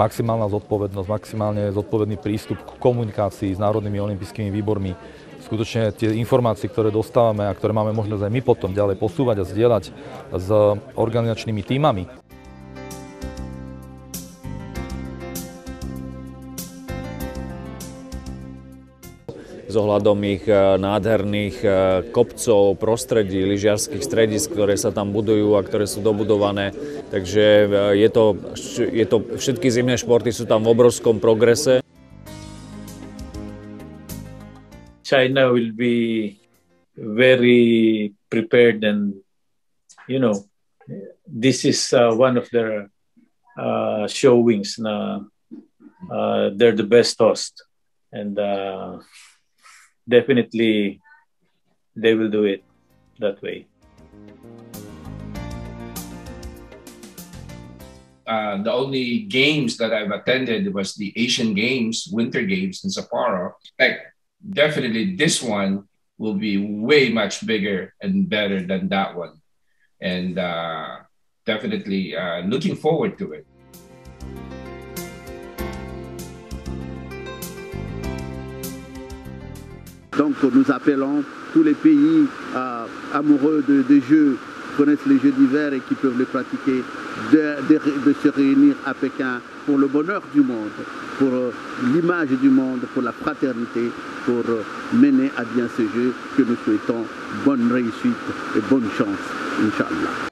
maximálna zodpovednosť, maximálne zodpovedný prístup k komunikácii s národnými olympijskými výbormi. Skutočne tie informácie, ktoré dostávame a ktoré máme možnosť aj my potom ďalej posúvať a zdieľať s organizačnými tímami. S ohľadom ich nádherných kopcov, prostredí, lyžiarskych stredisk, ktoré sa tam budujú a ktoré sú dobudované. Takže všetky zimné športy sú tam v obrovskom progrese. China will be very prepared and, you know, this is one of their showings. They're the best host and definitely they will do it that way. The only games that I've attended was the Asian Games, Winter Games in Sapporo. Definitely this one will be way much bigger and better than that one. And definitely looking forward to it. Donc nous appelons tous les pays amoureux des jeux, connaissent les jeux d'hiver et qui peuvent les pratiquer, de se réunir à Pékin pour le bonheur du monde, pour l'image du monde, pour la fraternité, pour mener à bien ce jeu que nous souhaitons bonne réussite et bonne chance, Inch'Allah.